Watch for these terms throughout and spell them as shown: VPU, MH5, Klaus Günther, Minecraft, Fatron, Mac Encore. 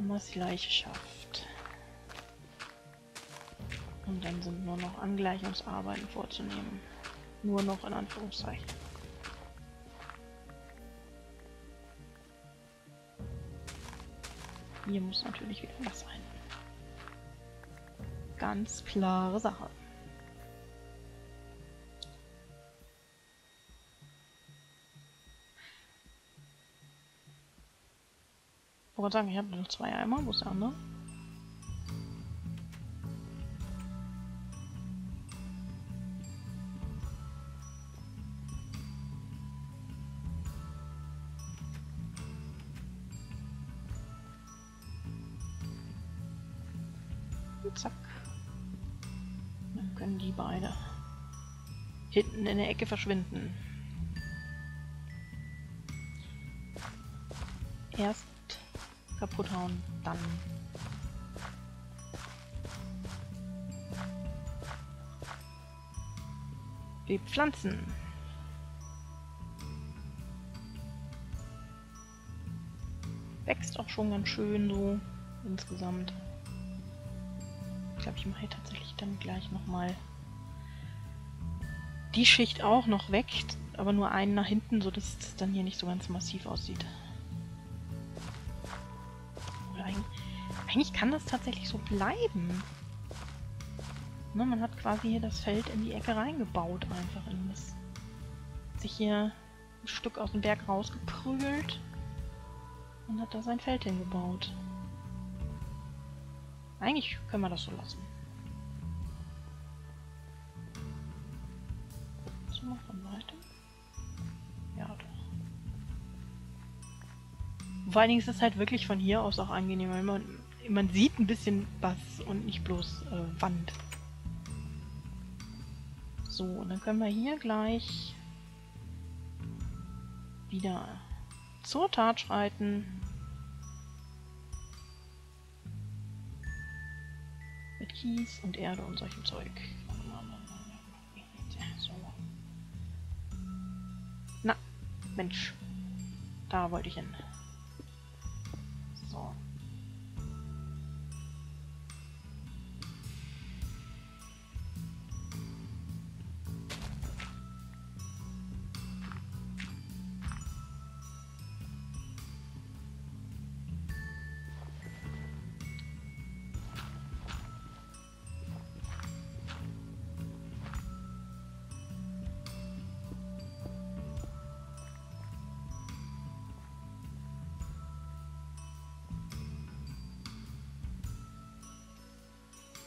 haben wir es gleich geschafft. Und dann sind nur noch Angleichungsarbeiten vorzunehmen. Nur noch in Anführungszeichen. Hier muss natürlich wieder was sein. Ganz klare Sache. Ich wollte sagen, ich habe noch 2 Eimer, wo ist der andere? Und zack. Dann können die beide hinten in der Ecke verschwinden. Erst kaputt hauen, dann. Die Pflanzen. Wächst auch schon ganz schön so insgesamt. Ich glaube, ich mache hier tatsächlich dann gleich nochmal die Schicht auch noch weg, aber nur einen nach hinten, sodass es dann hier nicht so ganz massiv aussieht. Eigentlich kann das tatsächlich so bleiben. Ne, man hat quasi hier das Feld in die Ecke reingebaut, einfach in das. Hat sich hier ein Stück aus dem Berg rausgeprügelt und hat da sein Feld hingebaut. Eigentlich können wir das so lassen. So, noch von weiter. Ja, doch. Vor allen Dingen ist es halt wirklich von hier aus auch angenehm, weil man sieht ein bisschen was und nicht bloß Wand. So, und dann können wir hier gleich wieder zur Tat schreiten. Mit Kies und Erde und solchem Zeug. So. Na, Mensch. Da wollte ich hin. So.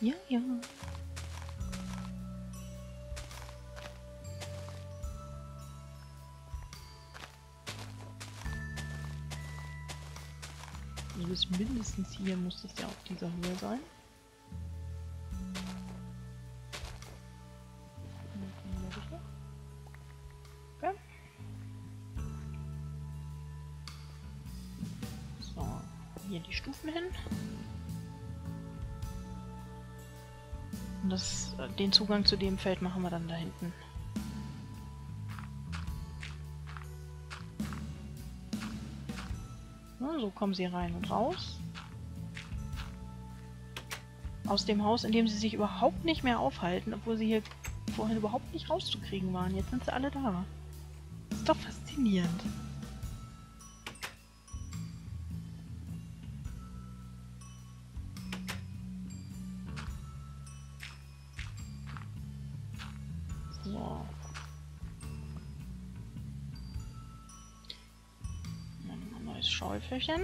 Ja, ja. Also bis mindestens hier muss das ja auf dieser Höhe sein. Okay. So, hier die Stufen hin. Und das, den Zugang zu dem Feld machen wir dann da hinten. Na, so kommen sie rein und raus. Aus dem Haus, in dem sie sich überhaupt nicht mehr aufhalten, obwohl sie hier vorhin überhaupt nicht rauszukriegen waren. Jetzt sind sie alle da. Ist doch faszinierend. So. Dann ein neues Schäufelchen.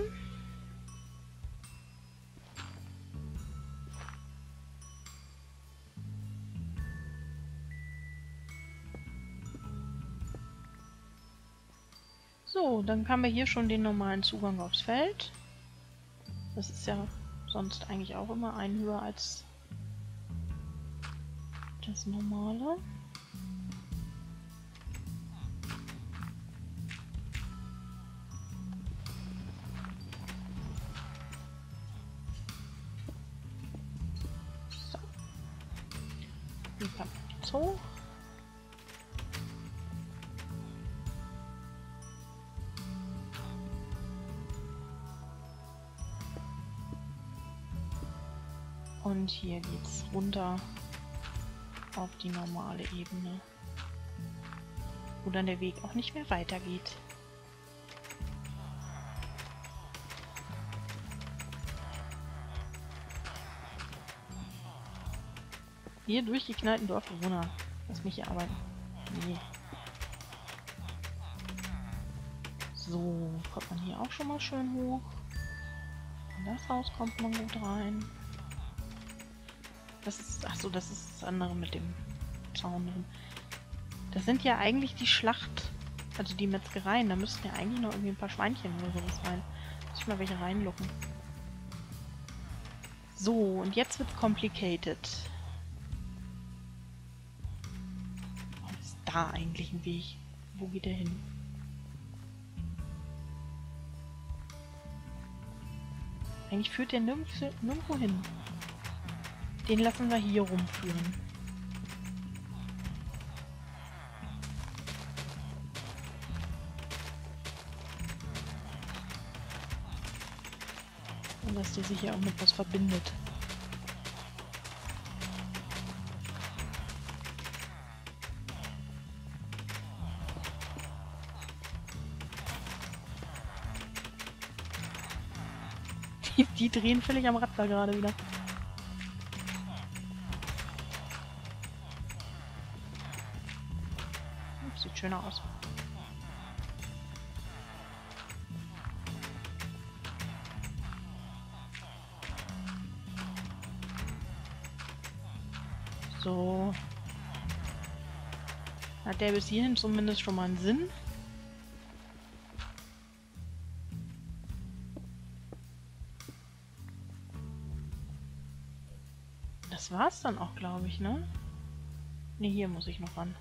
So, dann haben wir hier schon den normalen Zugang aufs Feld. Das ist ja sonst eigentlich auch immer ein höher als das normale. Hoch. Und hier geht's runter auf die normale Ebene, wo dann der Weg auch nicht mehr weitergeht. Hier durch die knallten Dorfbewohner. Lass mich hier arbeiten. Nee. So, kommt man hier auch schon mal schön hoch. In das Haus kommt man gut rein. Das ist, achso, das ist das andere mit dem Zaun drin. Das sind ja eigentlich die Schlacht, also die Metzgereien. Da müssten ja eigentlich noch irgendwie ein paar Schweinchen oder sowas rein. Muss ich mal welche reinlocken. So, und jetzt wird's complicated. Da eigentlich ein Weg? Wo geht der hin? Eigentlich führt der nirgendwo hin. Den lassen wir hier rumführen. Und dass der sich hier auch mit was verbindet. Die drehen völlig am Rad da gerade wieder. Sieht schöner aus. So. Hat der bis hierhin zumindest schon mal einen Sinn? Das war's dann auch, glaube ich, ne? Ne, hier muss ich noch ran.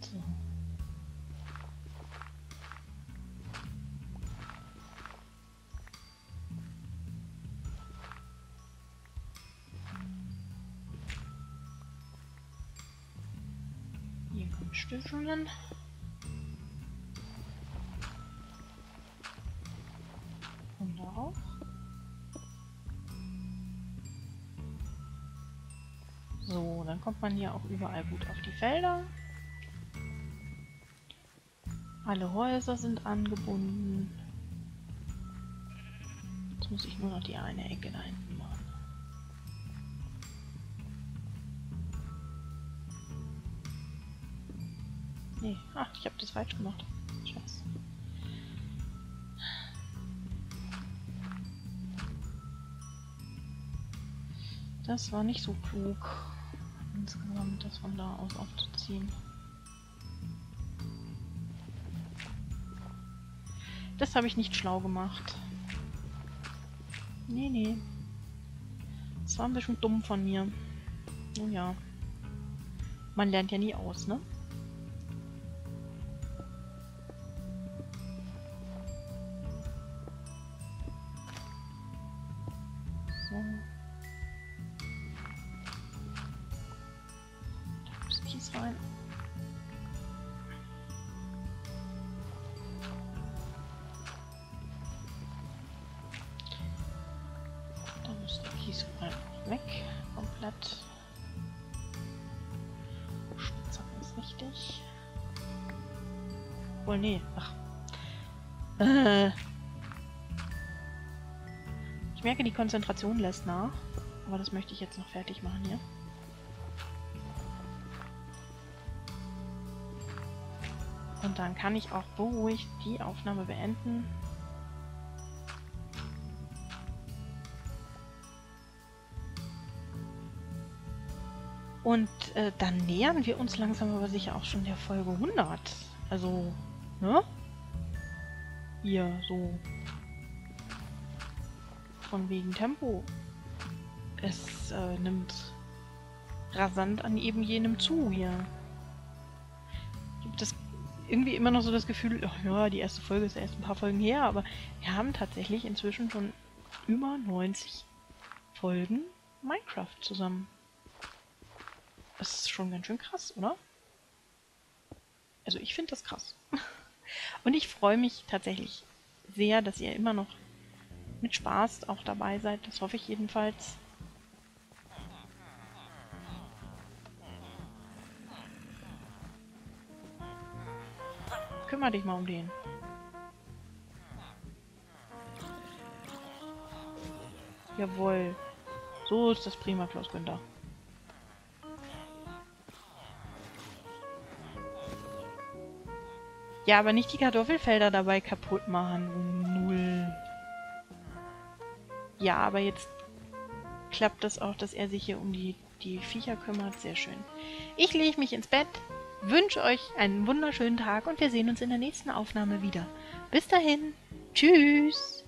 So. Hier kommen Stiftungen. Und da auch. So, dann kommt man hier auch überall gut auf die Felder. Alle Häuser sind angebunden. Jetzt muss ich nur noch die eine Ecke da hinten machen. Nee, ach, ich habe das falsch gemacht. Scheiße. Das war nicht so klug, insgesamt das von da aus aufzuziehen. Das habe ich nicht schlau gemacht. Nee, nee. Das war ein bisschen dumm von mir. Nun ja. Man lernt ja nie aus, ne? Weg, komplett. Spitzhacke ist richtig. Oh nee, ach. Ich merke, die Konzentration lässt nach. Aber das möchte ich jetzt noch fertig machen hier. Und dann kann ich auch beruhigt die Aufnahme beenden. Und dann nähern wir uns langsam aber sicher auch schon der Folge 100. Also, ne? Hier, so. Von wegen Tempo. Es nimmt rasant an eben jenem zu hier. Ich habe das irgendwie immer noch so das Gefühl, ach ja, die erste Folge ist erst ein paar Folgen her, aber wir haben tatsächlich inzwischen schon über 90 Folgen Minecraft zusammen. Das ist schon ganz schön krass, oder? Also ich finde das krass. Und ich freue mich tatsächlich sehr, dass ihr immer noch mit Spaß auch dabei seid. Das hoffe ich jedenfalls. Kümmere dich mal um den. Jawohl. So ist das prima, Klaus Günther. Ja, aber nicht die Kartoffelfelder dabei kaputt machen. Null. Ja, aber jetzt klappt das auch, dass er sich hier um die Viecher kümmert. Sehr schön. Ich lege mich ins Bett, wünsche euch einen wunderschönen Tag und wir sehen uns in der nächsten Aufnahme wieder. Bis dahin. Tschüss.